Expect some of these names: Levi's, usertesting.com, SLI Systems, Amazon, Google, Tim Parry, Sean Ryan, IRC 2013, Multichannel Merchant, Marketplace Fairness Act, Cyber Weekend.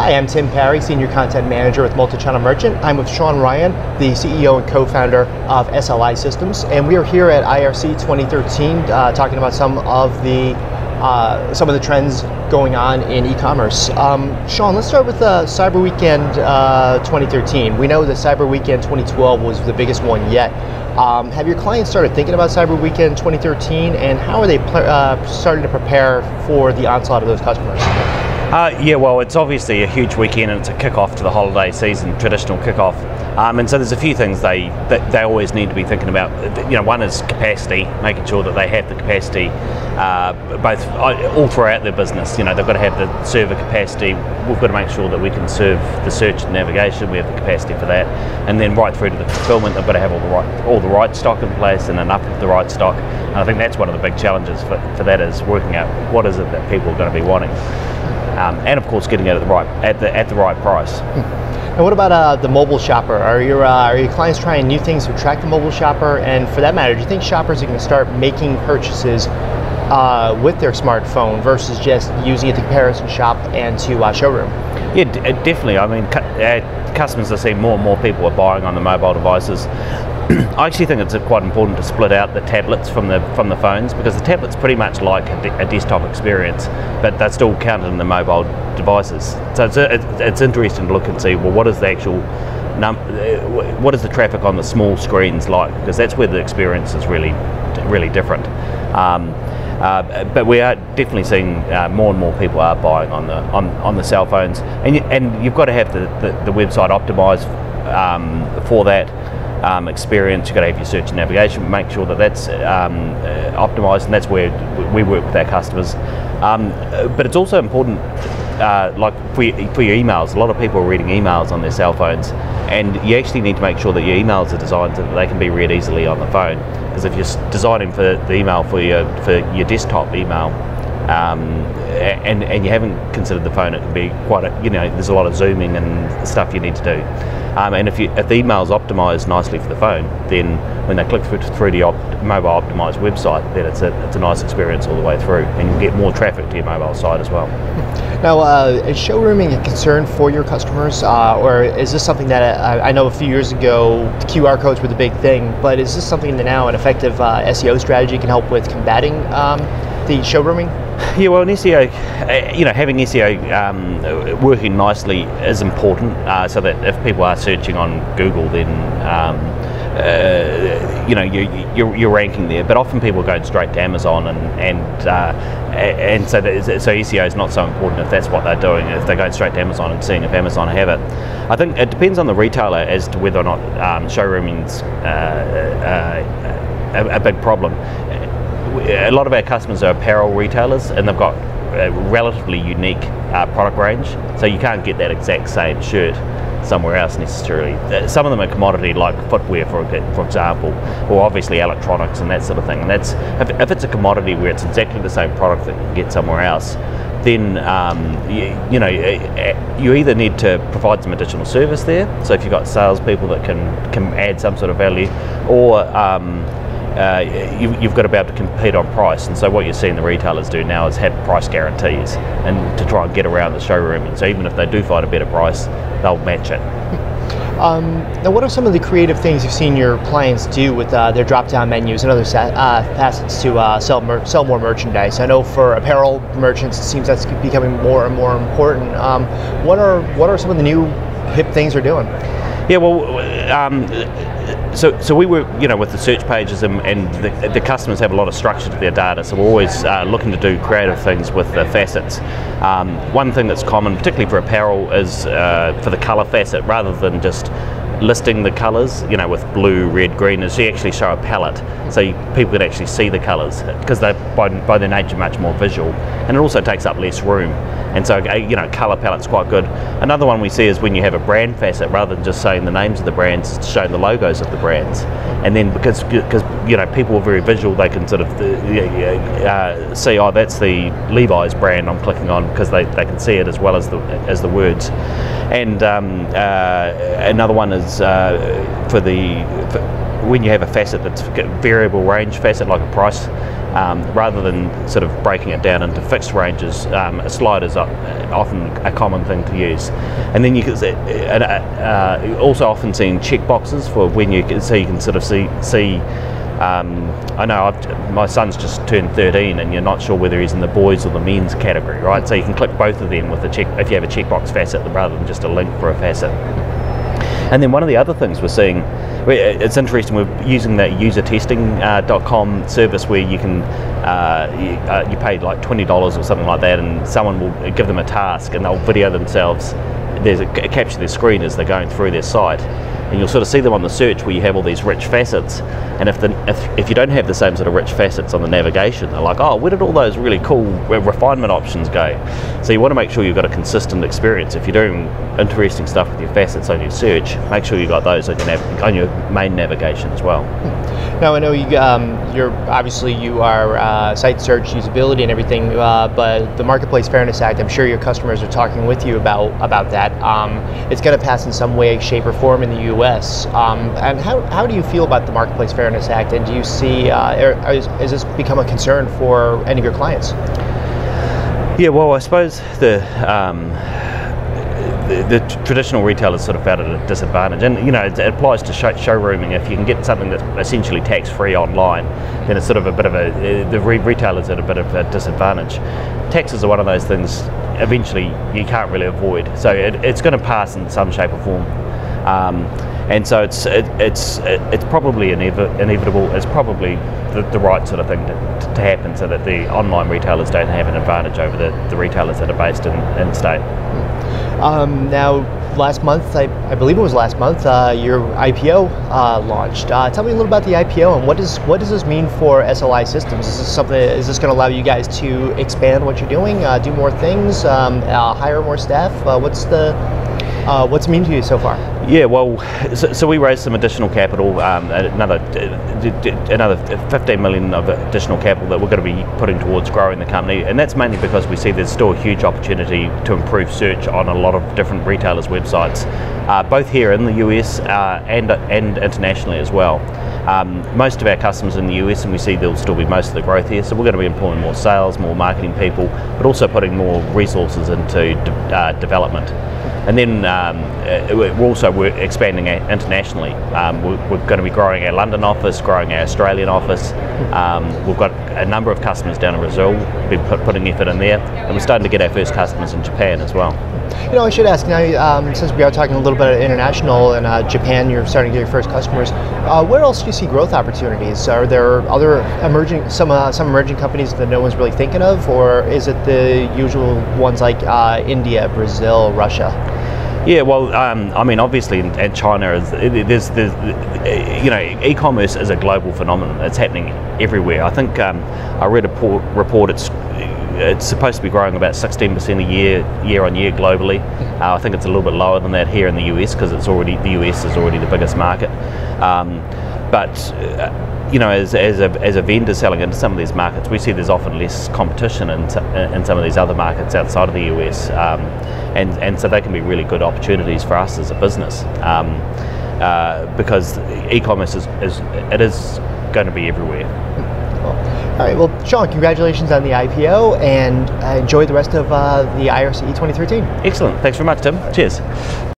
Hi, I'm Tim Parry, Senior Content Manager with Multichannel Merchant. I'm with Sean Ryan, the CEO and co-founder of SLI Systems, and we are here at IRC 2013 talking about some of the trends going on in e-commerce. Sean, let's start with Cyber Weekend 2013. We know that Cyber Weekend 2012 was the biggest one yet. Have your clients started thinking about Cyber Weekend 2013, and how are they starting to prepare for the onslaught of those customers? Yeah, well, it's obviously a huge weekend, and it's a kickoff to the holiday season, traditional kickoff. And so there's a few things they always need to be thinking about. You know, one is capacity, making sure that they have the capacity, all throughout their business. You know, they've got to have the server capacity. We've got to make sure that we can serve the search and navigation. We have the capacity for that, and then right through to the fulfillment, they've got to have all the right stock in place and enough of the right stock. And I think that's one of the big challenges for that is working out what is it that people are going to be wanting. And of course, getting it at the right price. And what about the mobile shopper? Are your clients trying new things to attract the mobile shopper? And for that matter, do you think shoppers are going to start making purchases with their smartphone versus just using it to comparison shop and to showroom? Yeah, definitely. I mean, customers are seeing more and more people are buying on the mobile devices. I actually think it's quite important to split out the tablets from the phones, because the tablets pretty much like a desktop experience, but they're still counted in the mobile devices. So it's interesting to look and see, well, what is the actual what is the traffic on the small screens like, because that's where the experience is really different. But we are definitely seeing more and more people are buying on the cell phones, and you've got to have the website optimized for that. Experience, you've got to have your search and navigation, make sure that that's optimised, and that's where we work with our customers. But it's also important, like for your emails, a lot of people are reading emails on their cell phones, and you actually need to make sure that your emails are designed so that they can be read easily on the phone, because if you're designing for the email for your desktop email, and you haven't considered the phone, it can be quite there's a lot of zooming and stuff you need to do. And if the email's optimised nicely for the phone, then when they click through the mobile optimised website, then it's a nice experience all the way through, and you'll get more traffic to your mobile site as well. Now, is showrooming a concern for your customers, or is this something that I know a few years ago QR codes were the big thing, but is this something that now an effective SEO strategy can help with combating the showrooming? Yeah, well, in SEO, having SEO working nicely is important, so that if people are searching on Google, then you're ranking there. But often people are going straight to Amazon, and so SEO is not so important if that's what they're doing. If they're going straight to Amazon and seeing if Amazon have it, I think it depends on the retailer as to whether or not showrooming's a big problem. A lot of our customers are apparel retailers, and they've got a relatively unique product range, so you can't get that exact same shirt somewhere else necessarily. Some of them are commodity, like footwear for example, or obviously electronics and that sort of thing. And that's if it's a commodity where it's exactly the same product that you can get somewhere else, then you either need to provide some additional service there. So if you've got salespeople that can add some sort of value, or you've got to be able to compete on price, and so what you're seeing the retailers do now is have price guarantees, and to try and get around the showrooming. So even if they do find a better price, they'll match it. Now, what are some of the creative things you've seen your clients do with their drop-down menus and other facets to sell more merchandise? I know for apparel merchants, it seems that's becoming more and more important. What are some of the new hip things they're doing? Yeah, well, so we work, with the search pages, and the customers have a lot of structure to their data, so we're always looking to do creative things with the facets. One thing that's common, particularly for apparel, is for the colour facet, rather than just listing the colours, with blue, red, green, is you actually show a palette, so people can actually see the colours, because they're by their nature much more visual, and it also takes up less room, and so colour palette's quite good. Another one we see is when you have a brand facet, rather than just saying the names of the brands, it's showing the logos of the brands, and then because people are very visual, they can sort of see, oh, that's the Levi's brand I'm clicking on, because they can see it as well as the words. And another one is standards when you have a facet that's a variable range facet like a price, rather than sort of breaking it down into fixed ranges, a slider is often a common thing to use. And then you can also often seen check boxes for when you can, so you can sort of see I know my son's just turned 13 and you're not sure whether he's in the boys or the men's category, right? So you can click both of them with a check if you have a checkbox facet rather than just a link for a facet. And then one of the other things we're seeing, it's interesting, we're using that usertesting.com service where you can, you pay like $20 or something like that, and someone will give them a task and they'll video themselves, capture their screen as they're going through their site. And you'll sort of see them on the search where you have all these rich facets, and if you don't have the same sort of rich facets on the navigation, they're like, oh, where did all those really cool refinement options go? So you want to make sure you've got a consistent experience. If you're doing interesting stuff with your facets on your search, make sure you've got those on your main navigation as well. Now I know you, you are site search usability and everything, but the Marketplace Fairness Act, I'm sure your customers are talking with you about that. It's going to pass in some way, shape or form in the U.S. And how do you feel about the Marketplace Fairness Act, and do you see, has this become a concern for any of your clients? Yeah, well, I suppose the traditional retailers sort of found it at a disadvantage, and you know, it applies to showrooming. If you can get something that's essentially tax-free online, then it's sort of a bit of the retailers at a bit of a disadvantage. Taxes are one of those things eventually you can't really avoid, so it's going to pass in some shape or form. And so it's probably inevitable. It's probably the right sort of thing to happen, so that the online retailers don't have an advantage over the retailers that are based in state. Now, last month, I believe it was last month, your IPO launched. Tell me a little about the IPO, and what does this mean for SLI Systems? Is this something? Is this going to allow you guys to expand what you're doing, do more things, hire more staff? What's it mean to you so far? Yeah, well, so we raised some additional capital, another $15 million of additional capital that we're going to be putting towards growing the company, and that's mainly because we see there's still a huge opportunity to improve search on a lot of different retailers' websites, both here in the US and internationally as well. Most of our customers in the US, and we see there'll still be most of the growth here, so we're going to be employing more sales, more marketing people, but also putting more resources into development. And then we're also expanding internationally. We're going to be growing our London office, growing our Australian office. We've got a number of customers down in Brazil. We've been putting effort in there, and we're starting to get our first customers in Japan as well. You know, I should ask now, since we are talking a little bit about international and Japan, you're starting to get your first customers. Where else do you see growth opportunities? Are there other emerging, some emerging companies that no one's really thinking of, or is it the usual ones like India, Brazil, Russia? Yeah, well, I mean, obviously in China, you know, e-commerce is a global phenomenon. It's happening everywhere. I think I read a report. It's supposed to be growing about 16% a year on year globally. I think it's a little bit lower than that here in the US, because it's already, the US is already the biggest market. You know, as a vendor selling into some of these markets, we see there's often less competition in some of these other markets outside of the US, and so they can be really good opportunities for us as a business, because e-commerce is going to be everywhere. Cool. All right, well, Sean, congratulations on the IPO, and enjoy the rest of the IRC 2013. Excellent, thanks very much, Tim. Cheers.